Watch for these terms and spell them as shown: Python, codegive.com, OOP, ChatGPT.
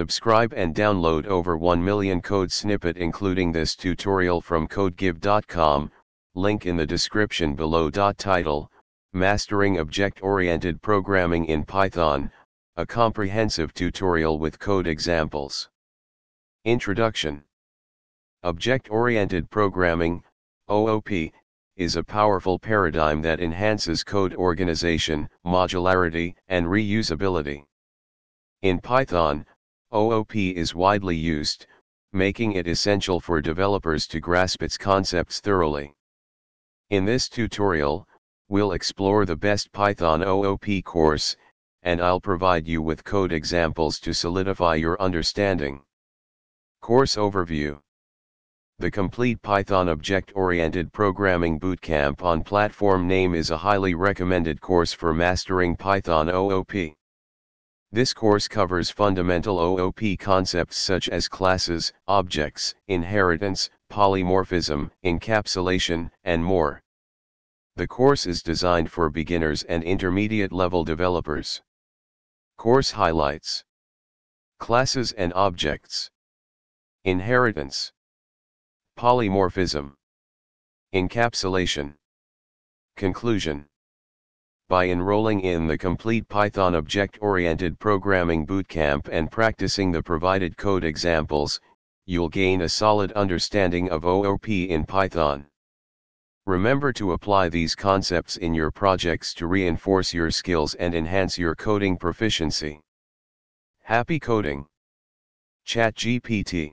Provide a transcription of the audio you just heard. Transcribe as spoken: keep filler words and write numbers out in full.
Subscribe and download over one million code snippet including this tutorial from CodeGive dot com, link in the description below. Title: Mastering Object-Oriented Programming in Python, a comprehensive tutorial with code examples. Introduction. Object-Oriented Programming, O O P, is a powerful paradigm that enhances code organization, modularity, and reusability. In Python, O O P is widely used, making it essential for developers to grasp its concepts thoroughly. In this tutorial, we'll explore the best Python O O P course, and I'll provide you with code examples to solidify your understanding. Course Overview. The complete Python Object-Oriented Programming Bootcamp on Platform Name is a highly recommended course for mastering Python O O P. This course covers fundamental O O P concepts such as classes, objects, inheritance, polymorphism, encapsulation, and more. The course is designed for beginners and intermediate-level developers. Course highlights: classes and objects, inheritance, polymorphism, encapsulation. Conclusion. By enrolling in the complete Python Object-Oriented Programming Bootcamp and practicing the provided code examples, you'll gain a solid understanding of O O P in Python. Remember to apply these concepts in your projects to reinforce your skills and enhance your coding proficiency. Happy coding! ChatGPT.